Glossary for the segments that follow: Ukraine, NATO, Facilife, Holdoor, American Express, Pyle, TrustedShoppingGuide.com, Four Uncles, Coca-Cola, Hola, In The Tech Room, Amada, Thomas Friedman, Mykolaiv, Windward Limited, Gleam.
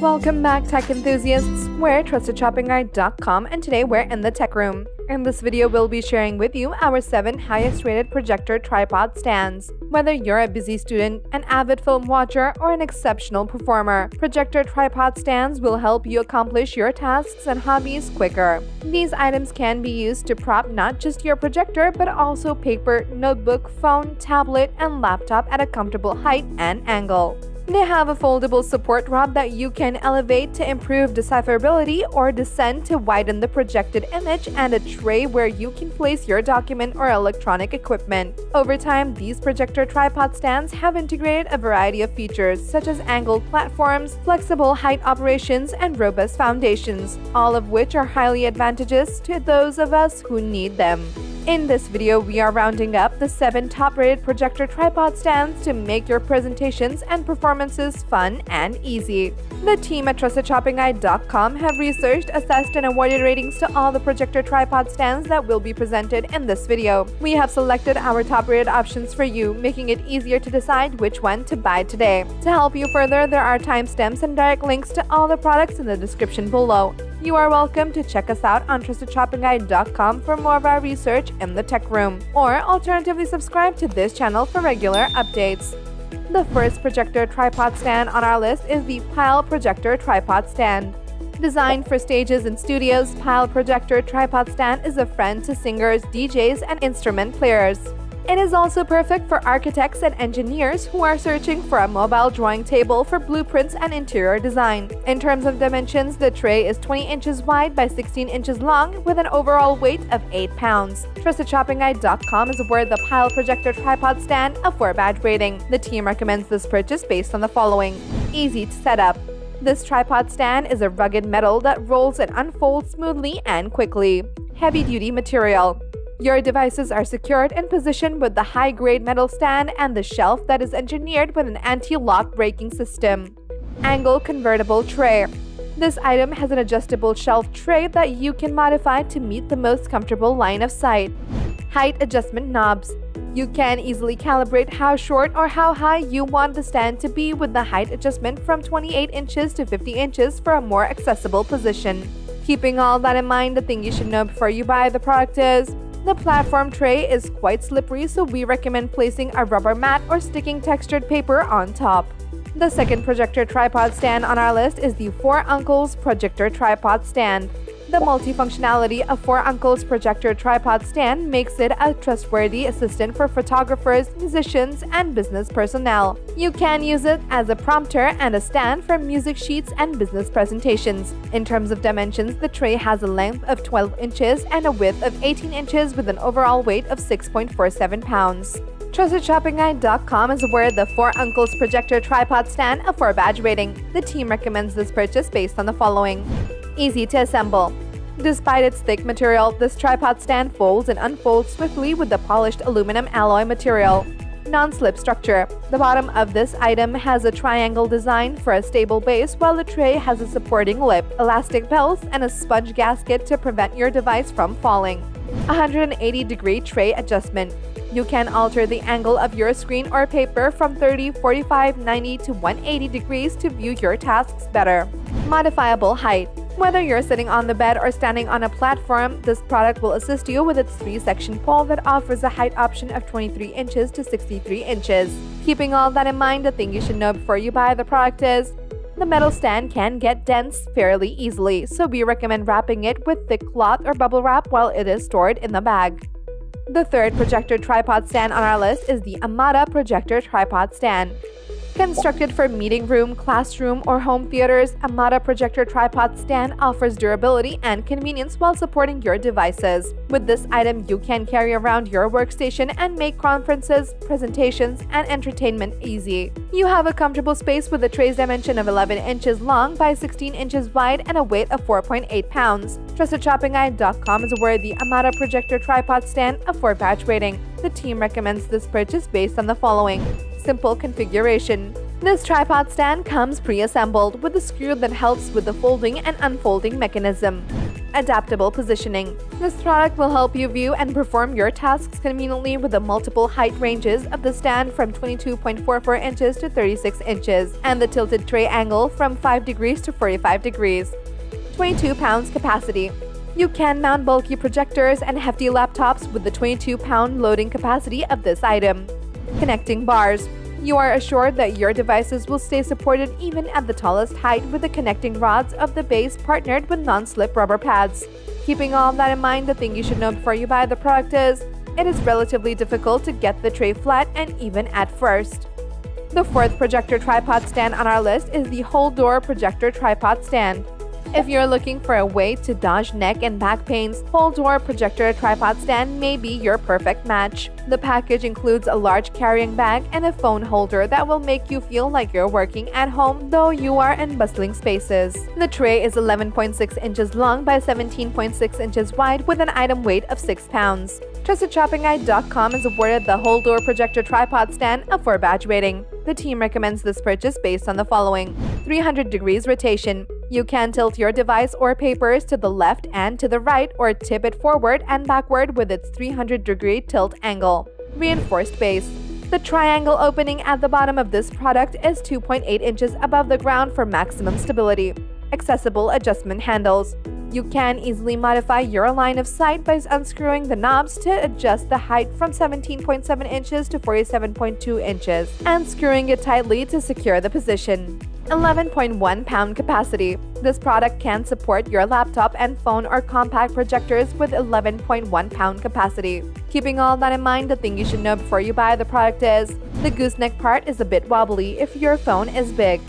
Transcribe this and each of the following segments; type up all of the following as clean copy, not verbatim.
Welcome back, tech enthusiasts. We're TrustedShoppingGuide.com, and today we're in the tech room. In this video, we'll be sharing with you our 7 highest rated projector tripod stands. Whether you're a busy student, an avid film watcher, or an exceptional performer, projector tripod stands will help you accomplish your tasks and hobbies quicker. These items can be used to prop not just your projector but also paper, notebook, phone, tablet, and laptop at a comfortable height and angle. They have a foldable support rod that you can elevate to improve decipherability or descend to widen the projected image, and a tray where you can place your document or electronic equipment. Over time, these projector tripod stands have integrated a variety of features such as angled platforms, flexible height operations, and robust foundations, all of which are highly advantageous to those of us who need them. In this video, we are rounding up the 7 top-rated projector tripod stands to make your presentations and performances fun and easy. The team at TrustedShoppingGuide.com have researched, assessed, and awarded ratings to all the projector tripod stands that will be presented in this video. We have selected our top-rated options for you, making it easier to decide which one to buy today. To help you further, there are timestamps and direct links to all the products in the description below. You are welcome to check us out on TrustedShoppingGuide.com for more of our research in the tech room, or alternatively subscribe to this channel for regular updates. The first projector tripod stand on our list is the Pyle projector tripod stand. Designed for stages and studios, Pyle projector tripod stand is a friend to singers, DJs, and instrument players. It is also perfect for architects and engineers who are searching for a mobile drawing table for blueprints and interior design. In terms of dimensions, the tray is 20 inches wide by 16 inches long with an overall weight of 8 pounds. TrustedShoppingGuide.com has awarded the Pyle projector tripod stand a 4-badge rating. The team recommends this purchase based on the following. Easy to set up. This tripod stand is a rugged metal that rolls and unfolds smoothly and quickly. Heavy-duty material. Your devices are secured and positioned with the high-grade metal stand and the shelf that is engineered with an anti-lock braking system. Angle convertible tray. This item has an adjustable shelf tray that you can modify to meet the most comfortable line of sight. Height adjustment knobs. You can easily calibrate how short or how high you want the stand to be with the height adjustment from 28 inches to 50 inches for a more accessible position. Keeping all that in mind, the thing you should know before you buy the product is: the platform tray is quite slippery, so we recommend placing a rubber mat or sticking textured paper on top. The second projector tripod stand on our list is the Four Uncles projector tripod stand. The multifunctionality of Four Uncles projector tripod stand makes it a trustworthy assistant for photographers, musicians, and business personnel. You can use it as a prompter and a stand for music sheets and business presentations. In terms of dimensions, the tray has a length of 12 inches and a width of 18 inches with an overall weight of 6.47 pounds. TrustedShoppingGuide.com has awarded the Four Uncles projector tripod stand a 4-badge rating. The team recommends this purchase based on the following. Easy to assemble. Despite its thick material, this tripod stand folds and unfolds swiftly with the polished aluminum alloy material. Non-slip structure. The bottom of this item has a triangle design for a stable base, while the tray has a supporting lip, elastic belts, and a sponge gasket to prevent your device from falling. 180-degree tray adjustment. You can alter the angle of your screen or paper from 30, 45, 90 to 180 degrees to view your tasks better. Modifiable height. Whether you're sitting on the bed or standing on a platform, this product will assist you with its 3-section pole that offers a height option of 23 inches to 63 inches. Keeping all that in mind, the thing you should know before you buy the product is: the metal stand can get dense fairly easily, so we recommend wrapping it with thick cloth or bubble wrap while it is stored in the bag. The third projector tripod stand on our list is the Amada projector tripod stand. Constructed for meeting room, classroom, or home theaters, Amada projector tripod stand offers durability and convenience while supporting your devices. With this item, you can carry around your workstation and make conferences, presentations, and entertainment easy. You have a comfortable space with a tray's dimension of 11 inches long by 16 inches wide and a weight of 4.8 pounds. TrustedShoppingGuide.com has awarded the Amada projector tripod stand a 4-badge rating. The team recommends this purchase based on the following. Simple configuration. This tripod stand comes pre-assembled with a screw that helps with the folding and unfolding mechanism. Adaptable positioning. This product will help you view and perform your tasks conveniently with the multiple height ranges of the stand from 22.44 inches to 36 inches and the tilted tray angle from 5 degrees to 45 degrees. 22 pounds capacity. You can mount bulky projectors and hefty laptops with the 22-pound loading capacity of this item. Connecting bars. You are assured that your devices will stay supported even at the tallest height with the connecting rods of the base partnered with non-slip rubber pads. Keeping all that in mind, the thing you should know before you buy the product is, it is relatively difficult to get the tray flat and even at first. The fourth projector tripod stand on our list is the Holdoor projector tripod stand. If you're looking for a way to dodge neck and back pains, Holdoor projector tripod stand may be your perfect match. The package includes a large carrying bag and a phone holder that will make you feel like you're working at home though you are in bustling spaces. The tray is 11.6 inches long by 17.6 inches wide with an item weight of 6 pounds. TrustedShoppingGuide.com has awarded the Holdoor projector tripod stand a 4 badge rating. The team recommends this purchase based on the following: 300 degrees rotation. You can tilt your device or papers to the left and to the right or tip it forward and backward with its 300-degree tilt angle. Reinforced base. The triangle opening at the bottom of this product is 2.8 inches above the ground for maximum stability. Accessible adjustment handles. You can easily modify your line of sight by unscrewing the knobs to adjust the height from 17.7 inches to 47.2 inches and screwing it tightly to secure the position. 11.1 pound capacity. This product can support your laptop and phone or compact projectors with 11.1 pound capacity. Keeping all that in mind, the thing you should know before you buy the product is, the gooseneck part is a bit wobbly if your phone is big.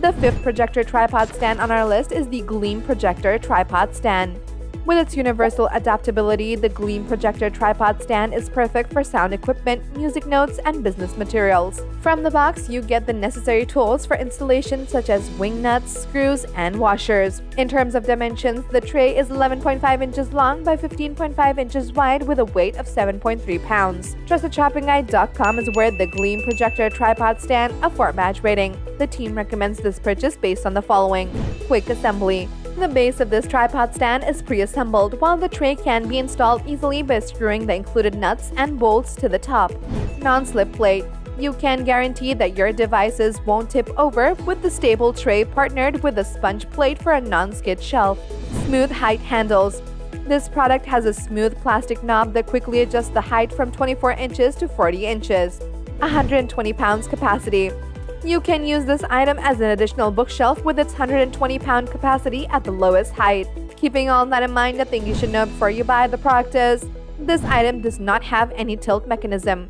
The fifth projector tripod stand on our list is the Gleam projector tripod stand. With its universal adaptability, the Gleam projector tripod stand is perfect for sound equipment, music notes, and business materials. From the box, you get the necessary tools for installation such as wing nuts, screws, and washers. In terms of dimensions, the tray is 11.5 inches long by 15.5 inches wide with a weight of 7.3 pounds. TrustedShoppingGuide.com has awarded the Gleam projector tripod stand a 4 badge rating. The team recommends this purchase based on the following: quick assembly. The base of this tripod stand is pre-assembled, while the tray can be installed easily by screwing the included nuts and bolts to the top. Non-slip plate. You can guarantee that your devices won't tip over with the stable tray partnered with a sponge plate for a non-skid shelf. Smooth height handles. This product has a smooth plastic knob that quickly adjusts the height from 24 inches to 40 inches. 120 pounds capacity. You can use this item as an additional bookshelf with its 120-pound capacity at the lowest height. Keeping all that in mind, the thing you should know before you buy the product is, this item does not have any tilt mechanism.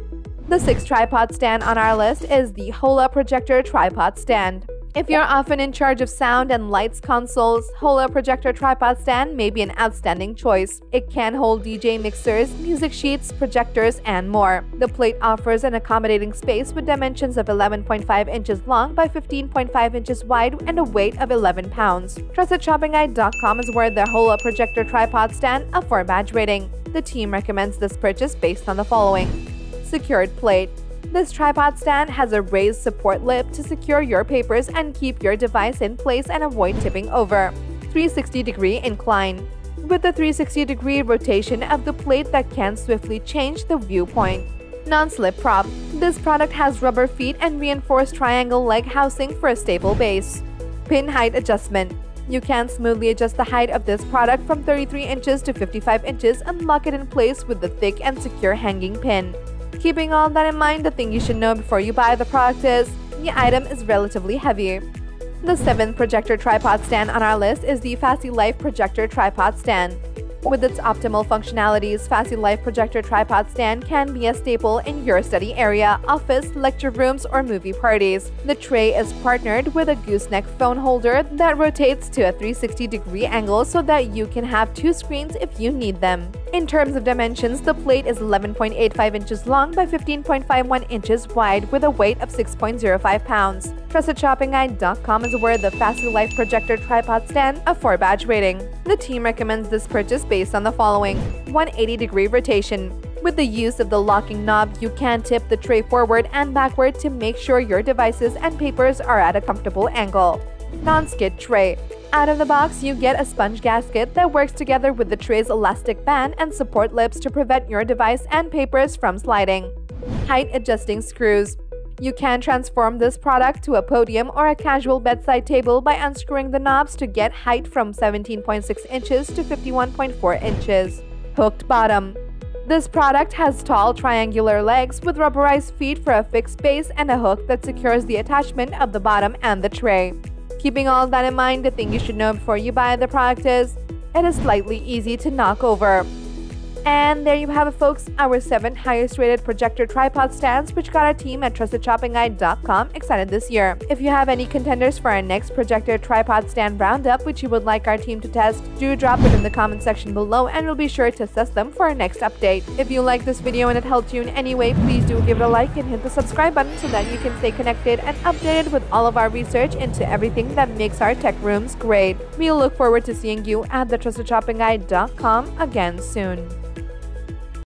The sixth tripod stand on our list is the Hola projector tripod stand. If you're often in charge of sound and lights consoles, Hola projector tripod stand may be an outstanding choice. It can hold DJ mixers, music sheets, projectors, and more. The plate offers an accommodating space with dimensions of 11.5 inches long by 15.5 inches wide and a weight of 11 pounds. TrustedShoppingGuide.com has awarded the Hola projector tripod stand a 4 badge rating. The team recommends this purchase based on the following: secured plate. This tripod stand has a raised support lip to secure your papers and keep your device in place and avoid tipping over. 360-degree incline. With the 360-degree rotation of the plate that can swiftly change the viewpoint. Non-slip prop. This product has rubber feet and reinforced triangle leg housing for a stable base. Pin height adjustment. You can smoothly adjust the height of this product from 33 inches to 55 inches and lock it in place with the thick and secure hanging pin. Keeping all that in mind, the thing you should know before you buy the product is, the item is relatively heavy. The seventh projector tripod stand on our list is the Facilife projector tripod stand. With its optimal functionalities, Facilife projector tripod stand can be a staple in your study area, office, lecture rooms, or movie parties. The tray is partnered with a gooseneck phone holder that rotates to a 360-degree angle so that you can have 2 screens if you need them. In terms of dimensions, the plate is 11.85 inches long by 15.51 inches wide with a weight of 6.05 pounds. TrustedShoppingGuide.com is awarded the Facilife projector tripod stand a 4 badge rating. The team recommends this purchase based on the following: 180-degree rotation. With the use of the locking knob, you can tip the tray forward and backward to make sure your devices and papers are at a comfortable angle. Non-skid tray. Out of the box, you get a sponge gasket that works together with the tray's elastic band and support lips to prevent your device and papers from sliding. Height adjusting screws. You can transform this product to a podium or a casual bedside table by unscrewing the knobs to get height from 17.6 inches to 51.4 inches. Hooked bottom. This product has tall triangular legs with rubberized feet for a fixed base and a hook that secures the attachment of the bottom and the tray. Keeping all that in mind, the thing you should know before you buy the product is, it is slightly easy to knock over. And there you have it, folks, our 7 highest rated projector tripod stands, which got our team at TrustedShoppingGuide.com excited this year. If you have any contenders for our next projector tripod stand roundup, which you would like our team to test, do drop it in the comment section below and we'll be sure to assess them for our next update. If you like this video and it helped you in any way, please do give it a like and hit the subscribe button so that you can stay connected and updated with all of our research into everything that makes our tech rooms great. We look forward to seeing you at the TrustedShoppingGuide.com again soon.